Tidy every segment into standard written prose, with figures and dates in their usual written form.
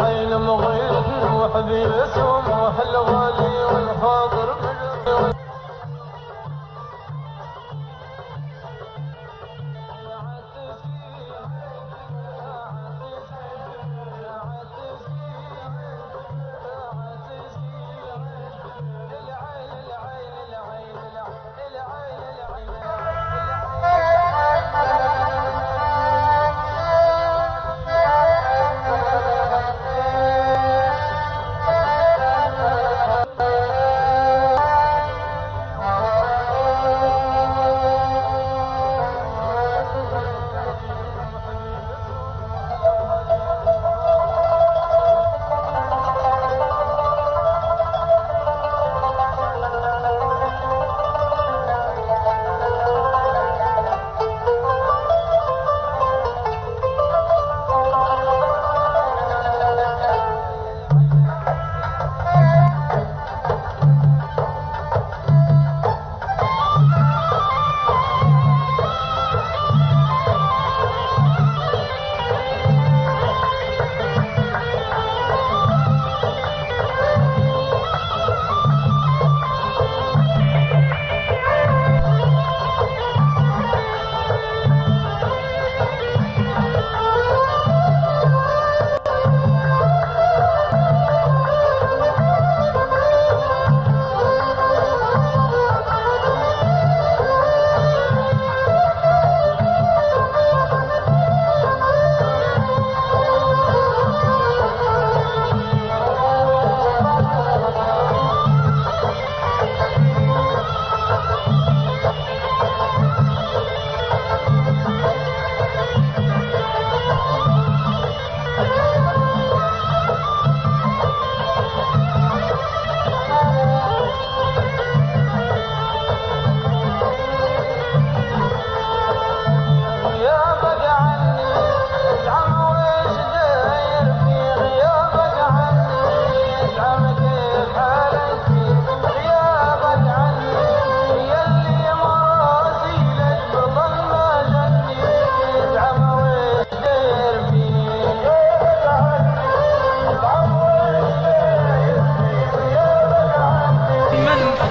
العين مغيب وحبي سموح الغالي والحاضر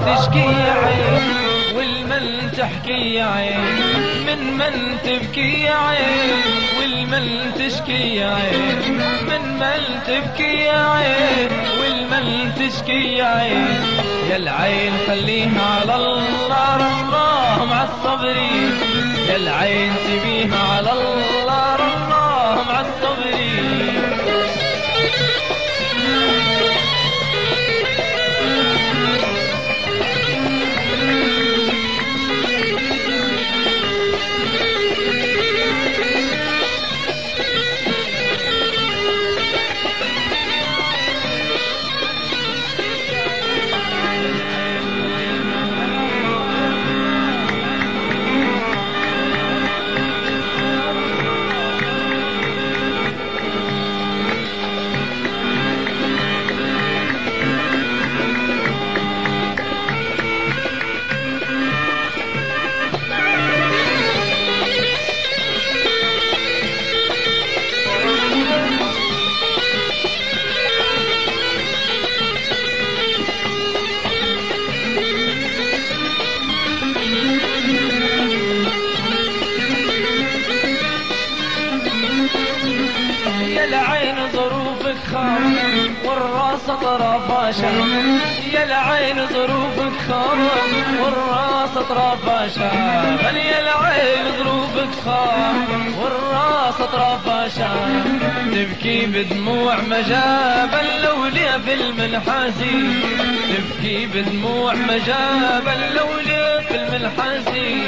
تشكي عين والمن تحكي عين من من تبكي عين والمن تشكي عين من من تبكي عين والمن تشكي عين يا العين خليها على الله مع الصبرين يا العين سيبيها على الله مع الصبرين والراس اطرافها شر يا العين ظروفك خرب والراس اطرافها شر يا العين ظروفك خرب والراس اطرافها شر تبكي بدموع مجاب اللولية في المنحازي تبكي بدموع مجاب اللولية في المنحازي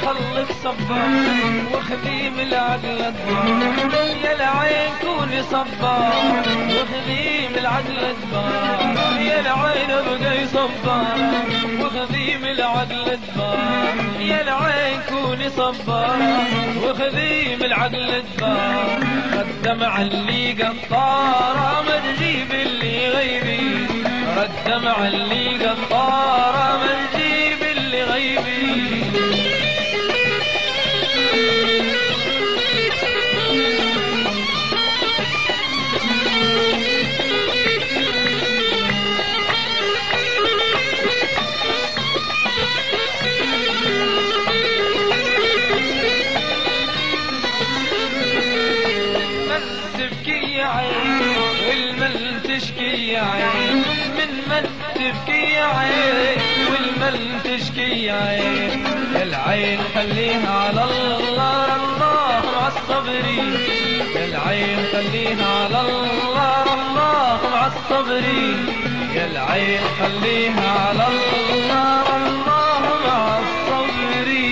خلك صبار وخلي من العدل ادبار، يا العين كوني صبار وخلي من العدل ادبار، يا العين ابقي صبار وخلي من العدل ادبار، يا العين كوني صبار وخلي من العدل ادبار، ردم على اللي قطاره ما تجيب اللي غيبي، ردم على اللي قطاره ما تجيب اللي غيبي. من من تبكي يا عين والمن تشكي يا عين، يا العين خليها على الله الله مع الصبري، يا العين خليها على الله الله مع الصبري، يا العين خليها على الله الله مع الصبري.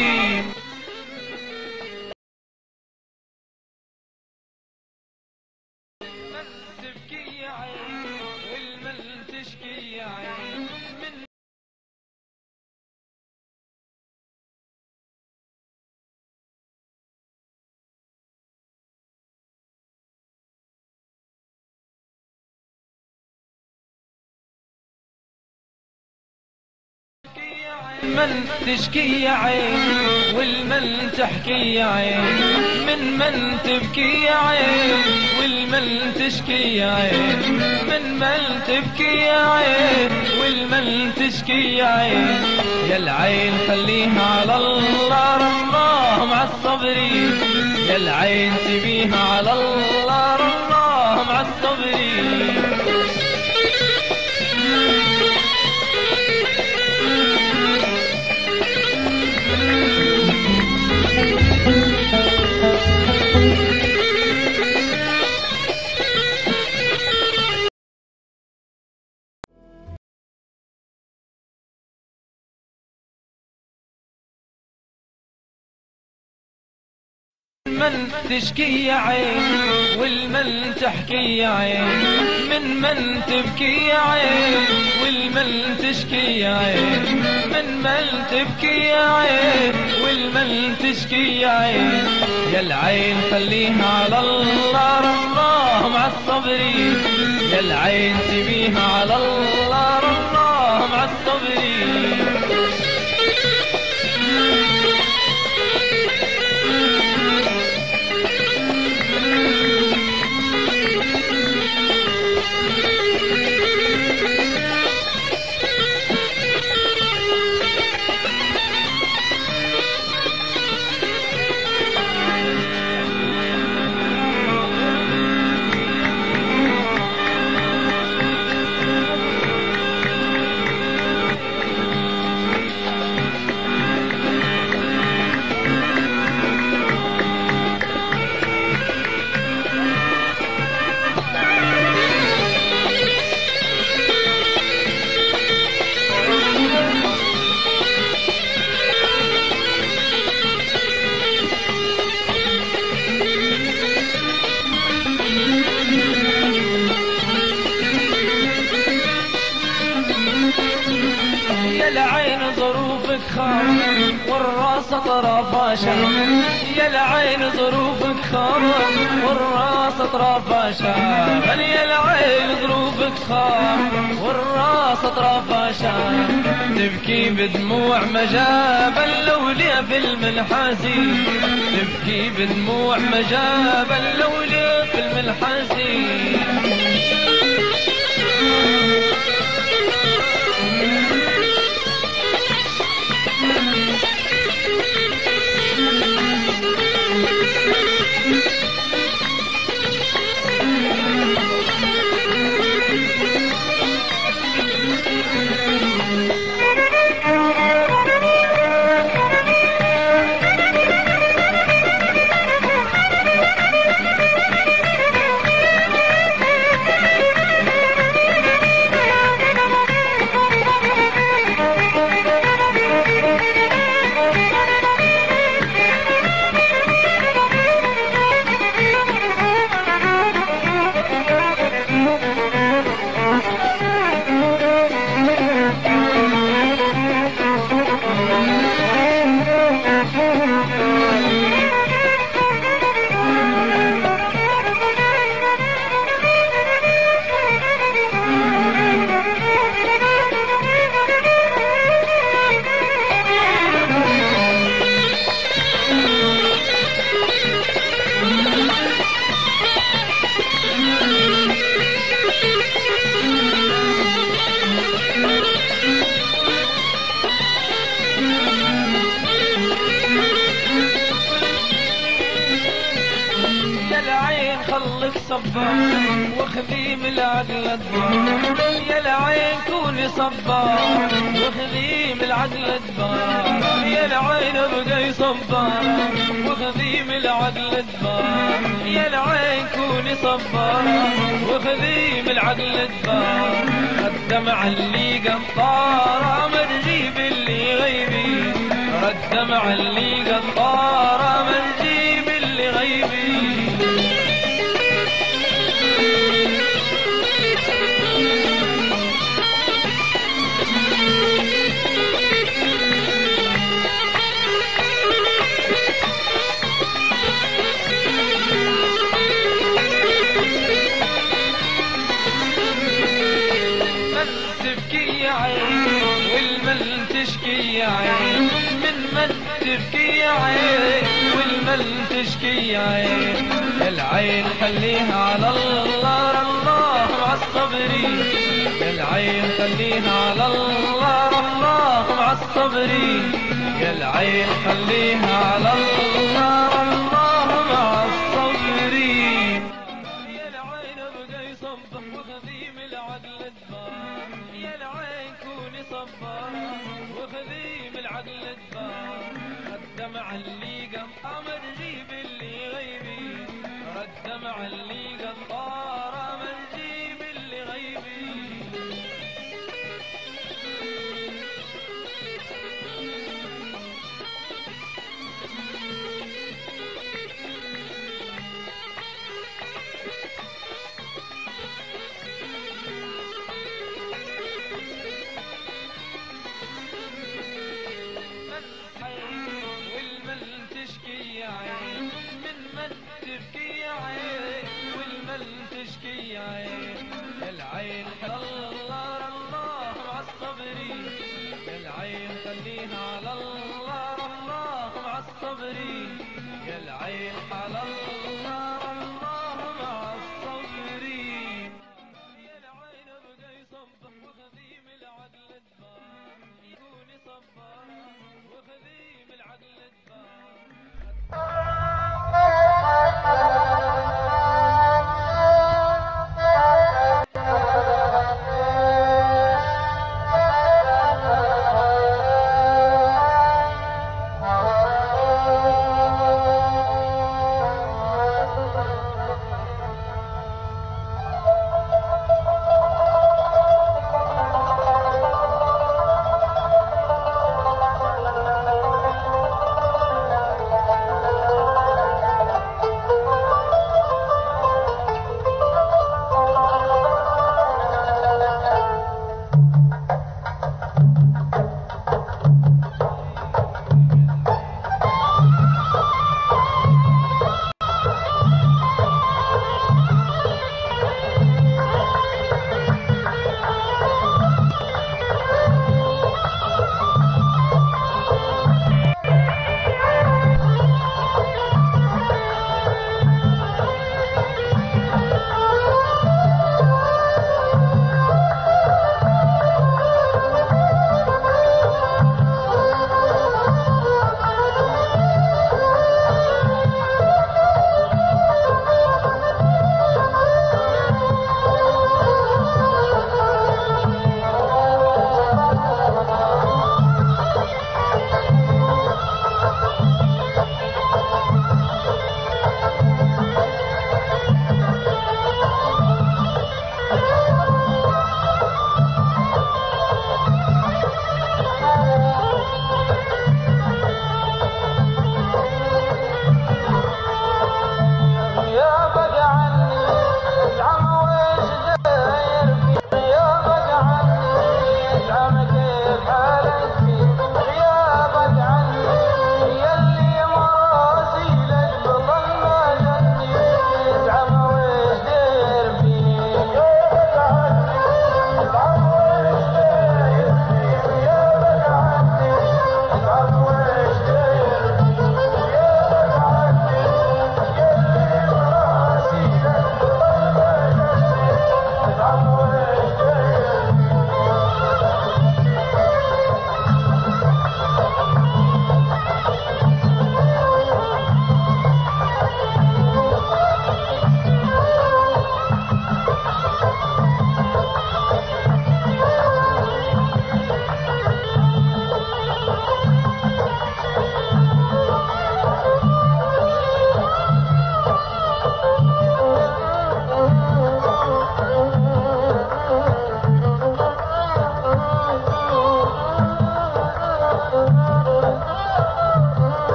من تشكي يا عين والمن تحكي يا عين، من من تبكي يا عين والمن تشكي يا عين، من من تبكي يا عين والمن تشكي يا عين، يا العين خليها على الله الله مع الصبري، يا العين سيبيها على الله الله مع الصبري. من تشكي يا عين والمن تحكي يا عين، من من تبكي يا عين والمن تشكي يا عين، من من تبكي يا عين والمن تشكي يا عين، يا العين خليها على الله الله مع الصبري، يا العين سيبيها على الله الله مع الصبري. والراس اطرافها شعر، يا العين ظروفك خام والراس اطرافها شعر، يا العين ظروفك خام والراس اطرافها شعر، تبكي بدموع مجاب اللولية في المنحازي، تبكي بدموع مجاب اللولية في المنحازي. صبار وخذي ملعقل الدبار يا العين كوني صبار وخذي ملعقل الدبار يا العين ابقي صبار وخذي ملعقل الدبار يا العين كوني صبار وخذي ملعقل الدبار الدمع اللي قطاره من جيب اللي غيبي الدمع اللي قطاره من جيب اللي غيبي تبكي يا عين والمل تشكي يا عين العين خليها على الله الله مع الصبري العين خليها على الله الله مع الصبري يا العين خليها على الله الله مع الصبري يا العين ابقي صبر وخذي من العدل الدبار يا العين كوني صبار وخذي من العدل الدبار الدمع اللي قطاره من جيب اللي غيبي الدمع اللي قطاره من جيب اللي غيبي العين الله الله مع الصبري العين خليها على الله الله مع الصبري العين على الله الله مع الصبري يا العين ابقي صبر وخذي من العدل الدبار يكوني صبار وخذي من العدل الدبار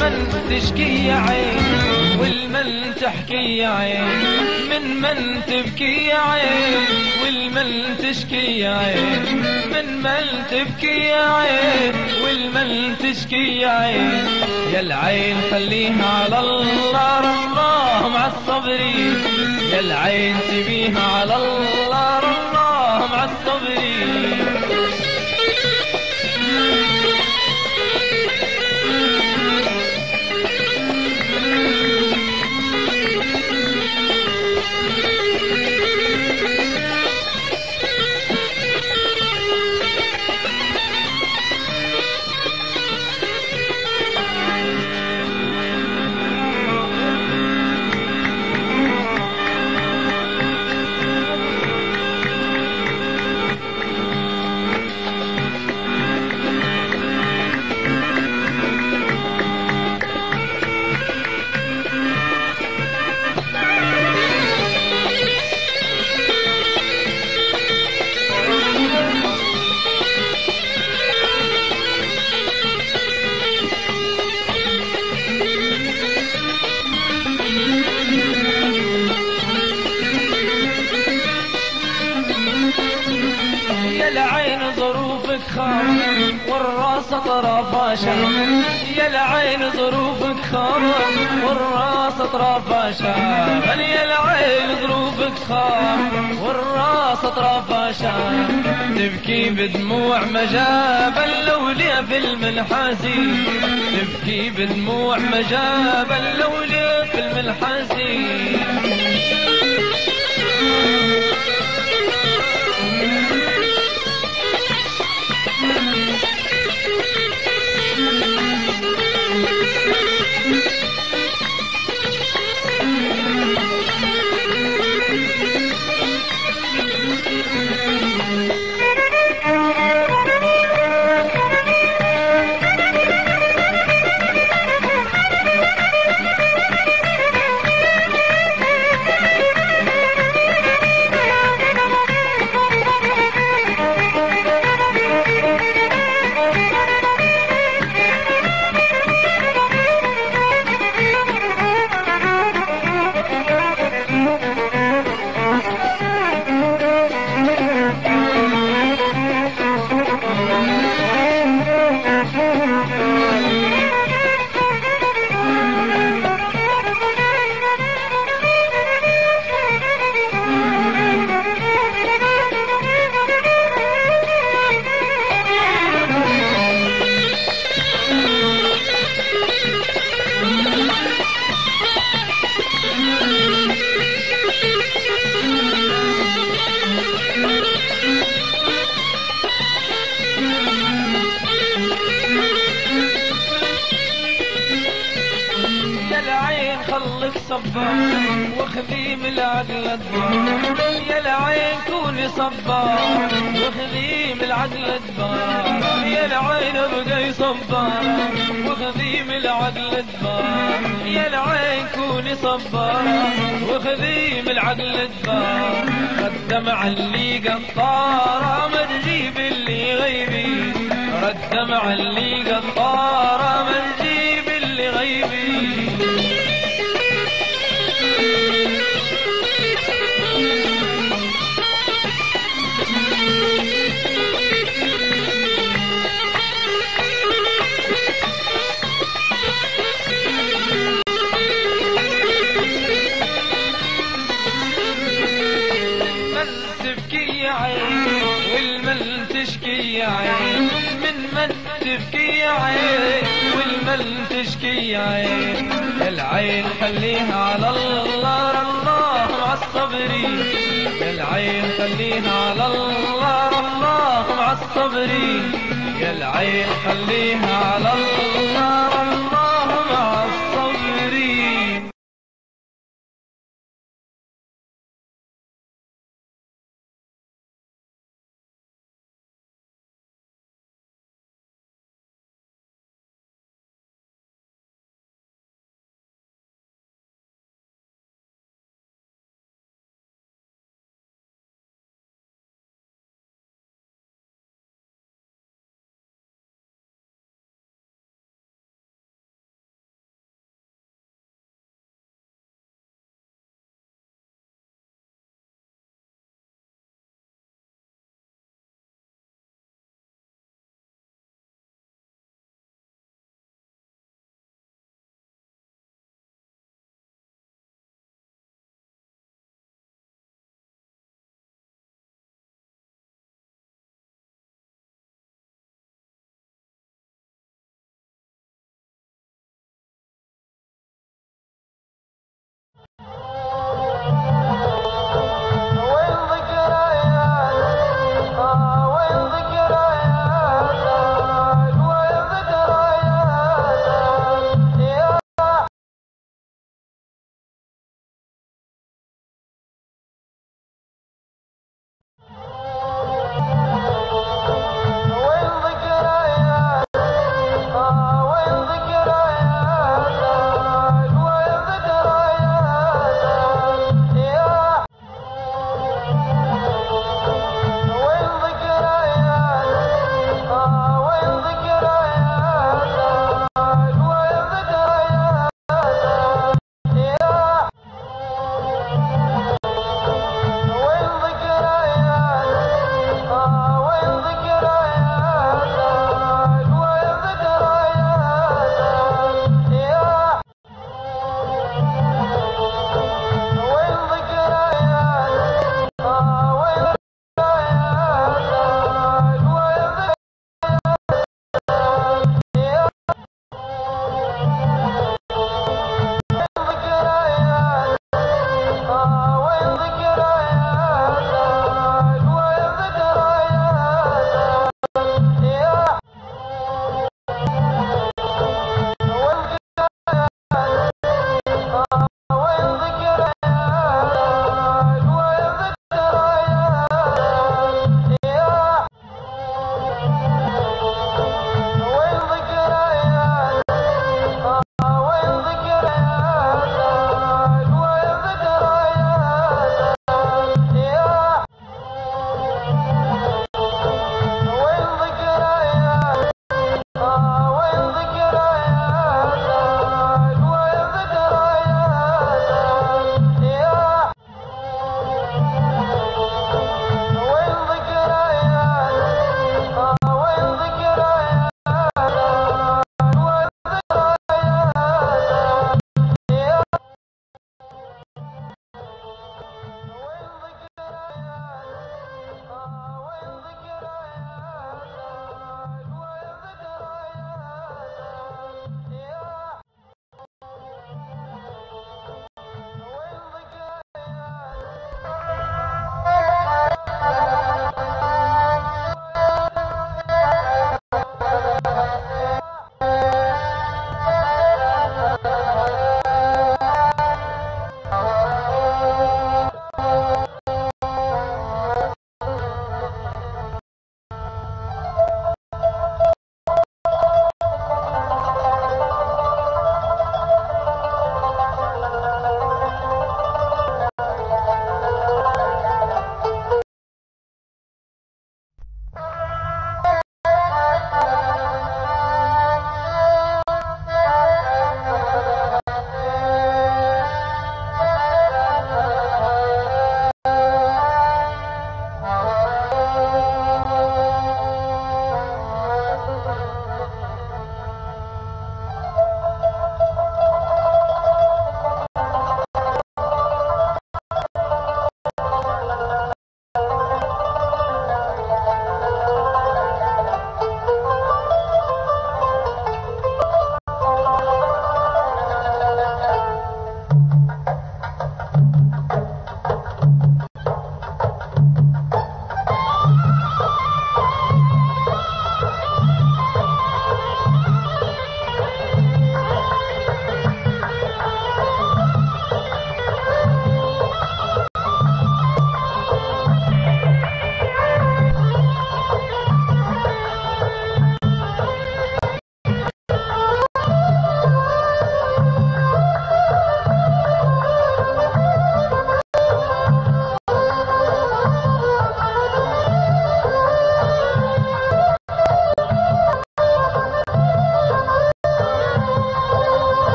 من تشكي يا عين، والمن تحكي يا عين، من تبكي يا عين، والمن تشكي يا عين، من تبكي يا عين، والمن تشكي يا عين. يا العين خليها على الله رباه مع الصبري، يا العين سيبيها على الله رباه مع الصبري. والراس اطرافها شعر، يا العين ظروفك خام والراس اطرافها شعر، يا العين ظروفك خام والراس اطرافها شعر. تبكي بدموع مجاب اللولية في المنحازي، تبكي بدموع مجاب اللولية في المنحازي. واخذي من العدل الدبار، يا العين كوني صبار، واخذي من العدل الدبار، يا العين ابقي صبار، واخذي من العدل الدبار، يا العين كوني صبار، واخذي من العدل الدبار. الدمع اللي قطاره ما تجيب اللي غيبي، الدمع اللي قطاره ما تجيب اللي غيبي. والمن تشكي يا عين، يا العين خليها على الله رباه مع الصبري، يا العين خليها على الله رباه مع الصبري، يا العين خليها على الله.